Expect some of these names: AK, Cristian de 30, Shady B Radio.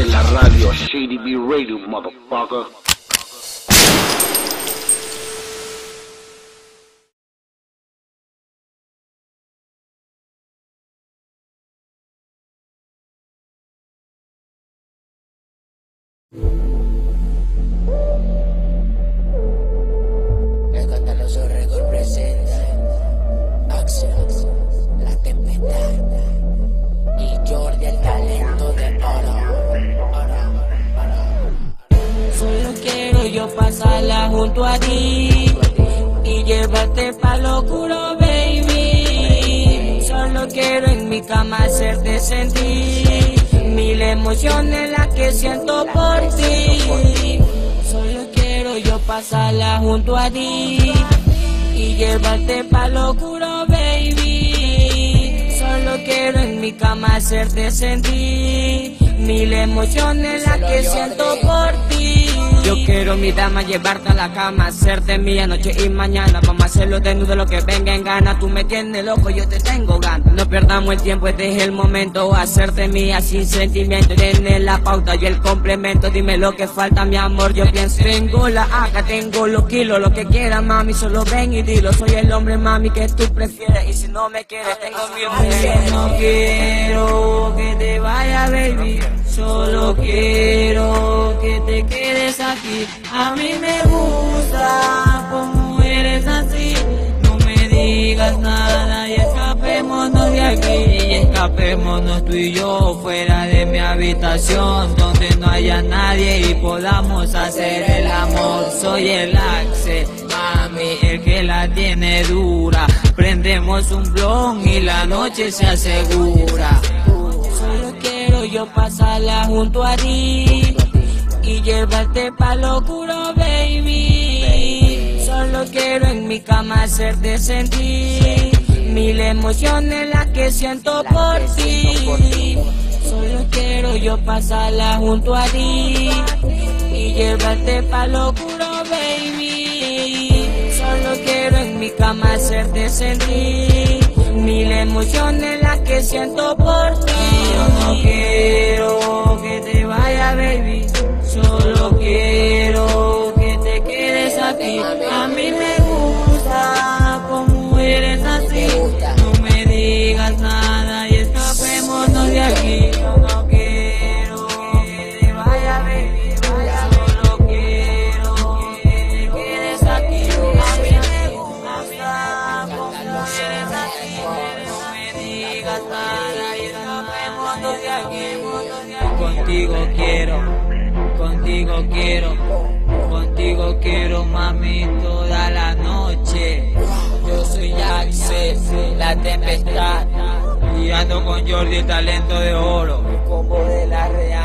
de la radio, Shady B Radio, motherfucker. Pasarla junto a ti y llévate pa' lo oscuro, baby. Solo quiero en mi cama hacerte sentir mil emociones las que siento por ti. Solo quiero yo pasarla junto a ti y llévate pa' lo oscuro, baby. Solo quiero en mi cama hacerte sentir mil emociones las que siento por ti. Yo quiero, mi dama, llevarte a la cama, hacerte mía noche y mañana. Vamos a hacerlo desnudo, lo que venga en gana. Tú me tienes loco, yo te tengo ganas. No perdamos el tiempo, este es el momento. Hacerte mía sin sentimiento. Tienes la pauta, yo el complemento. Dime lo que falta, mi amor, yo pienso. Tengo la AK, tengo los kilos, lo que quieras, mami, solo ven y dilo. Soy el hombre, mami, que tú prefieres. Y si no me quieres, tengo mi mujer. Yo no quiero que te vaya, baby. Solo quiero que te quedes aquí. A mí me gusta como eres así. No me digas nada y escapémonos de aquí. Y escapémonos tú y yo fuera de mi habitación, donde no haya nadie y podamos hacer el amor. Soy el Axe, mami, el que la tiene dura. Prendemos un blon y la noche se asegura. Yo pasarla junto a ti y llevarte pa' lo oscuro, baby. Solo quiero en mi cama hacerte sentir mil emociones las que siento por ti. Solo quiero yo pasarla junto a ti y llevarte pa' lo oscuro, baby. Solo quiero en mi cama hacerte sentir mil emociones las que siento por ti. Yo no quiero que te vaya, baby. Solo quiero que te quedes aquí. A mí me gusta como eres así. No me digas nada y escapémonos de aquí. Yo no quiero que te vaya, baby. Solo quiero que te quedes aquí. A mí me gusta como eres así. No me digas nada y contigo quiero, mami, toda la noche. Yo soy Axe, la tempestad, y ando con Jordi, talento de oro, como de la real.